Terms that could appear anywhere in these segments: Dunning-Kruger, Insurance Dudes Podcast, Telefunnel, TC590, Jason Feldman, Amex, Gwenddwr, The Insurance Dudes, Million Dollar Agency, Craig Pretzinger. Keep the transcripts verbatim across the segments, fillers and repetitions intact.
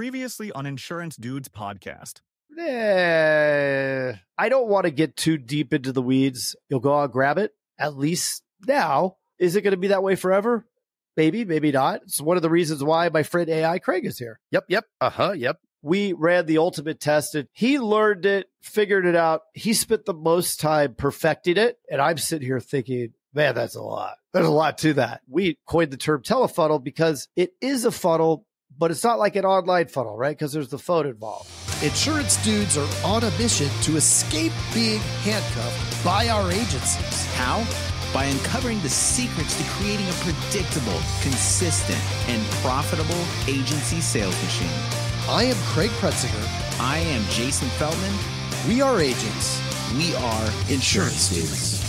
previously on Insurance Dudes Podcast. Eh, I don't want to get too deep into the weeds. You'll go out, grab it. At least now. Is it going to be that way forever? Maybe, maybe not. It's one of the reasons why my friend A I Craig is here. Yep, yep. Uh-huh, yep. We ran the ultimate test and he learned it, figured it out. He spent the most time perfecting it. And I'm sitting here thinking, man, that's a lot. There's a lot to that. We coined the term telefunnel because it is a funnel, but it's not like an online funnel, right? Because there's the phone involved. Insurance Dudes are on a mission to escape being handcuffed by our agencies. How? By uncovering the secrets to creating a predictable, consistent, and profitable agency sales machine. I am Craig Pretzinger. I am Jason Feldman. We are agents. We are Insurance Dudes.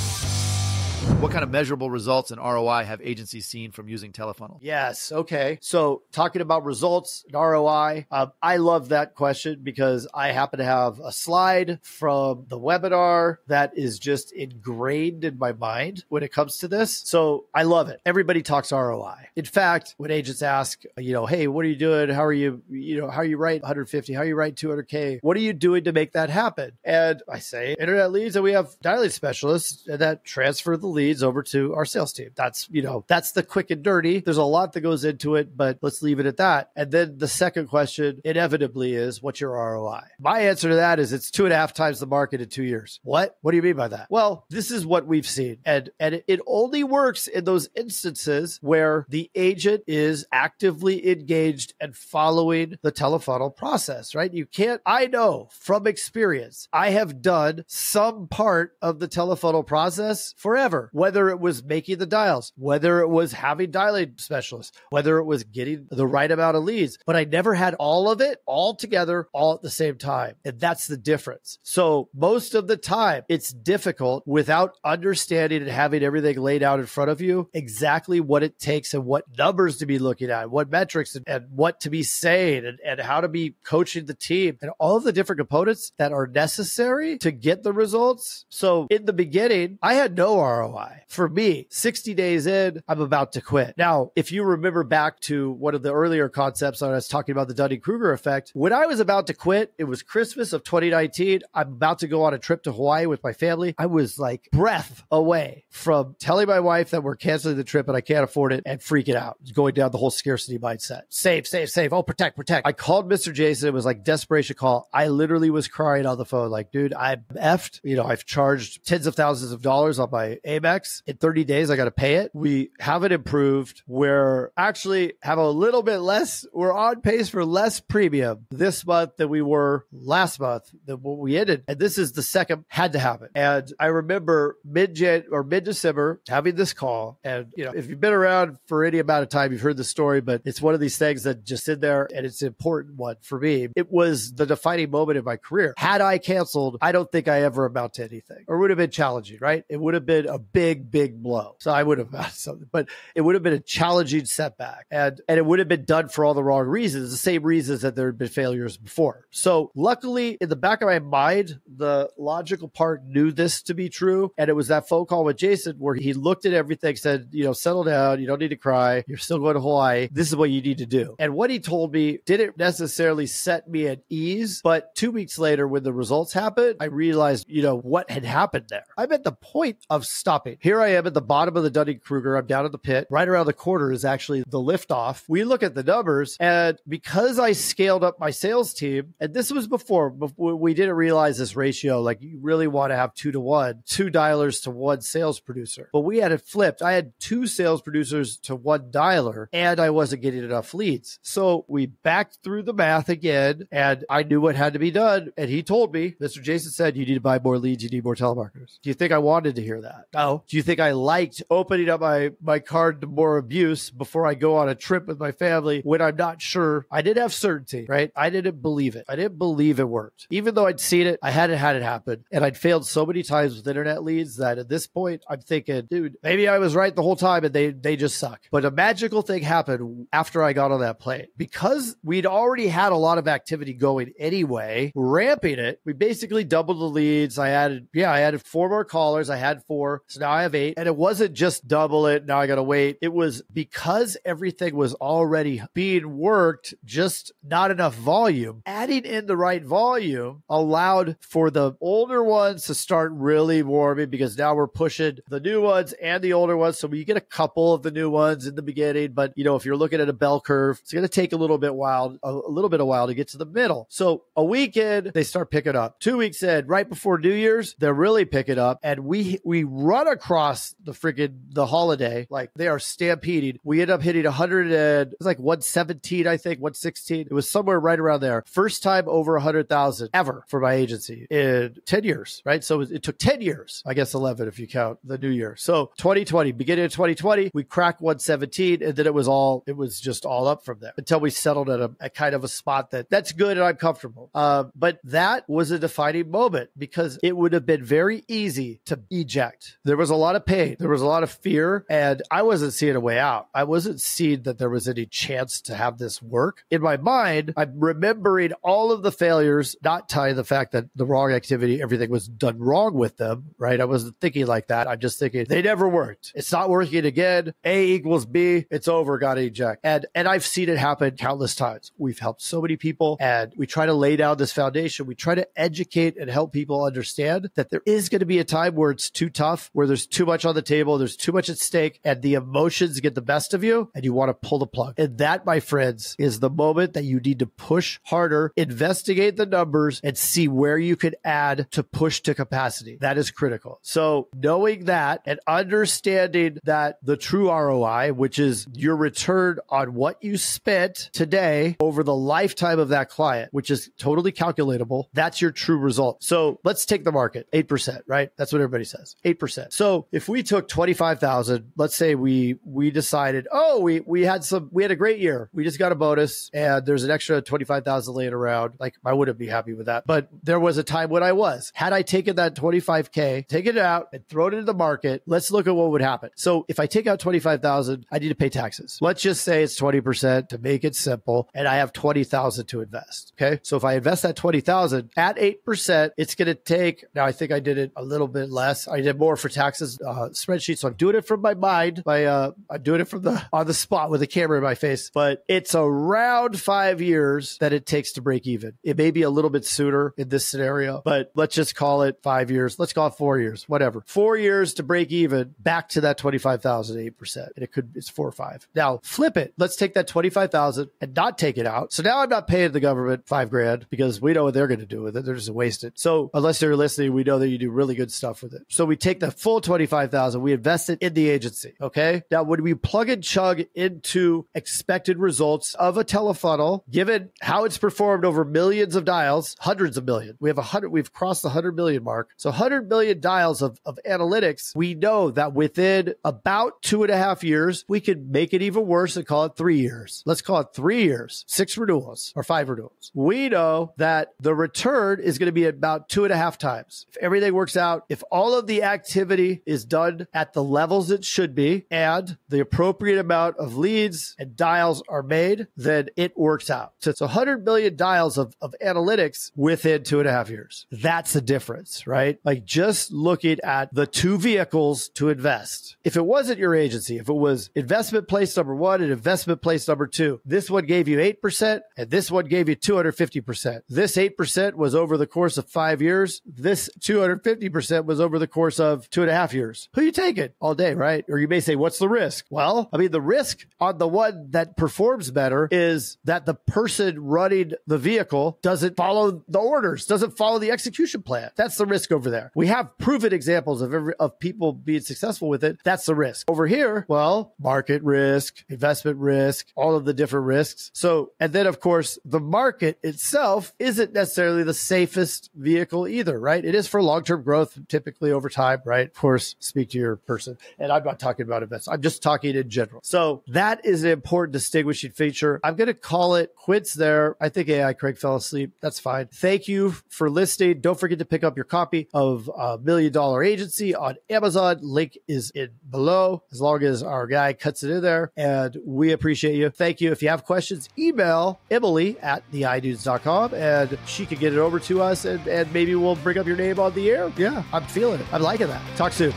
What kind of measurable results and R O I have agencies seen from using Telefunnel? Yes. Okay. So talking about results and R O I, uh, I love that question because I happen to have a slide from the webinar that is just ingrained in my mind when it comes to this. So I love it. Everybody talks R O I. In fact, when agents ask, you know, hey, what are you doing? How are you, you know, how are you writing one hundred fifty? How are you writing two hundred K? What are you doing to make that happen? And I say, internet leads, and we have dialing specialists that transfer the leads over to our sales team. That's, you know, that's the quick and dirty. There's a lot that goes into it, but let's leave it at that. And then the second question inevitably is, what's your R O I? My answer to that is it's two and a half times the market in two years. What? What do you mean by that? Well, this is what we've seen. And, and it only works in those instances where the agent is actively engaged and following the telefunnel process, right? You can't, I know from experience, I have done some part of the telefunnel process forever. Whether it was making the dials, whether it was having dialing specialists, whether it was getting the right amount of leads, but I never had all of it all together, all at the same time. And that's the difference. So most of the time it's difficult without understanding and having everything laid out in front of you, exactly what it takes and what numbers to be looking at, what metrics and, and what to be saying and, and how to be coaching the team and all of the different components that are necessary to get the results. So in the beginning, I had no R O I. For me, sixty days in, I'm about to quit. Now, if you remember back to one of the earlier concepts when I was talking about the Dunning-Kruger effect, when I was about to quit, it was Christmas of twenty nineteen. I'm about to go on a trip to Hawaii with my family. I was like breath away from telling my wife that we're canceling the trip and I can't afford it and freaking out, going down the whole scarcity mindset. Save, save, save. Oh, protect, protect. I called Mister Jason. It was like desperation call. I literally was crying on the phone like, dude, I'm effed. You know, I've charged tens of thousands of dollars on my Amex. In thirty days, I got to pay it. We have it improved. We're actually have a little bit less. We're on pace for less premium this month than we were last month than when we ended. And this is the second had to happen. And I remember mid-Jan or mid-December having this call. And, you know, if you've been around for any amount of time, you've heard the story, but it's one of these things that just in there and it's an important one for me. It was the defining moment in my career. Had I canceled, I don't think I ever amount to anything or would have been challenging, right? It would have been a big, big blow. So I would have had something, but it would have been a challenging setback and, and it would have been done for all the wrong reasons, the same reasons that there had been failures before. So luckily in the back of my mind, the logical part knew this to be true. And it was that phone call with Jason where he looked at everything, said, you know, settle down. You don't need to cry. You're still going to Hawaii. This is what you need to do. And what he told me didn't necessarily set me at ease, but two weeks later when the results happened, I realized, you know, what had happened there. I'm at the point of stopping. Here I am at the bottom of the Dunning-Kruger. I'm down at the pit. Right around the corner is actually the liftoff. We look at the numbers, and because I scaled up my sales team, and this was before, before we didn't realize this ratio, like you really want to have two to one, two dialers to one sales producer. But we had it flipped. I had two sales producers to one dialer, and I wasn't getting enough leads. So we backed through the math again, and I knew what had to be done. And he told me, Mister Jason said, you need to buy more leads. You need more telemarketers. Do you think I wanted to hear that? Oh, do you think I liked opening up my, my card to more abuse before I go on a trip with my family when I'm not sure? I didn't have certainty, right? I didn't believe it. I didn't believe it worked. Even though I'd seen it, I hadn't had it happen. And I'd failed so many times with internet leads that at this point, I'm thinking, dude, maybe I was right the whole time and they, they just suck. But a magical thing happened after I got on that plane. Because we'd already had a lot of activity going anyway, ramping it, we basically doubled the leads. I added, yeah, I added four more callers. I had four. So now I have eight. And it wasn't just double it, now I got to wait. It was because everything was already being worked, just not enough volume. Adding in the right volume allowed for the older ones to start really warming, because now we're pushing the new ones and the older ones. So you get a couple of the new ones in the beginning, but you know, if you're looking at a bell curve, it's going to take a little bit while, a little bit of while to get to the middle. So a week in, they start picking up. Two weeks in, right before New Year's, they're really picking up, and we we run across the freaking the holiday like they are stampeding. We end up hitting one hundred and it's like one seventeen, I think one sixteen. It was somewhere right around there. First time over one hundred thousand ever for my agency in ten years, right? So it took ten years, I guess eleven if you count the New Year. So twenty twenty, beginning of twenty twenty, we cracked one seventeen, and then it was all it was just all up from there until we settled at a, a kind of a spot that that's good and I'm comfortable. Uh, but that was a defining moment, because it would have been very easy to eject. There was a lot of pain. There was a lot of fear, and I wasn't seeing a way out. I wasn't seeing that there was any chance to have this work. In my mind, I'm remembering all of the failures, not tying the fact that the wrong activity, everything was done wrong with them, right? I wasn't thinking like that. I'm just thinking they never worked. It's not working again. A equals B. It's over. Got to eject. And, and I've seen it happen countless times. We've helped so many people, and we try to lay down this foundation. We try to educate and help people understand that there is going to be a time where it's too tough, where there's too much on the table, there's too much at stake, and the emotions get the best of you, and you want to pull the plug. And that, my friends, is the moment that you need to push harder, investigate the numbers, and see where you can add to push to capacity. That is critical. So knowing that and understanding that the true R O I, which is your return on what you spent today over the lifetime of that client, which is totally calculatable, that's your true result. So let's take the market, eight percent, right? That's what everybody says, eight percent. So if we took twenty-five thousand, let's say we we decided, oh, we we had some, we had a great year. We just got a bonus and there's an extra twenty-five thousand laying around. Like, I wouldn't be happy with that. But there was a time when I was. Had I taken that twenty-five K, taken it out and thrown it into the market, let's look at what would happen. So if I take out twenty-five thousand, I need to pay taxes. Let's just say it's twenty percent to make it simple, and I have twenty thousand to invest. Okay. So if I invest that twenty thousand at eight percent, it's going to take, now I think I did it a little bit less. I did more for taxes uh, spreadsheet. So I'm doing it from my mind. My, uh, I'm doing it from the, on the spot with a camera in my face, but it's around five years that it takes to break even. It may be a little bit sooner in this scenario, but let's just call it five years. Let's call it four years, whatever. Four years to break even back to that twenty-five thousand, eight percent. And it could, it's four or five. Now flip it. Let's take that twenty-five thousand and not take it out. So now I'm not paying the government five grand because we know what they're going to do with it. They're just going to waste it. So unless they're listening, we know that you do really good stuff with it. So we take the full twenty-five thousand, we invest it in the agency. Okay. Now when we plug and chug into expected results of a telefunnel, given how it's performed over millions of dials, hundreds of million, we have a hundred, we've crossed the hundred million mark. So one hundred million dials of, of analytics, we know that within about two and a half years, we could make it even worse and call it three years. Let's call it three years, six renewals or five renewals. We know that the return is going to be about two and a half times. If everything works out, if all of the activity is done at the levels it should be and the appropriate amount of leads and dials are made, then it works out. So it's one hundred million dials of, of analytics within two and a half years. That's the difference, right? Like just looking at the two vehicles to invest. If it wasn't your agency, if it was investment place number one and investment place number two, this one gave you eight percent and this one gave you two hundred fifty percent. This eight percent was over the course of five years. This two hundred fifty percent was over the course of two and a half years. Who you taking all day, right? Or you may say, what's the risk? Well, I mean, the risk on the one that performs better is that the person running the vehicle doesn't follow the orders, doesn't follow the execution plan. That's the risk over there. We have proven examples of every, of people being successful with it. That's the risk. Over here, well, market risk, investment risk, all of the different risks. So, and then of course, the market itself isn't necessarily the safest vehicle either, right? It is for long-term growth, typically over time, right? Of course, speak to your person. And I'm not talking about investment. I'm just talking in general. So that is an important distinguishing feature. I'm going to call it quits there. I think A I Craig fell asleep. That's fine. Thank you for listening. Don't forget to pick up your copy of uh, Million Dollar Agency on Amazon. Link is in below, as long as our guy cuts it in there. And we appreciate you. Thank you. If you have questions, email Emily at the i dudes dot com and she can get it over to us, and, and maybe we'll bring up your name on the air. Yeah, I'm feeling it. I'm liking that. Talk soon.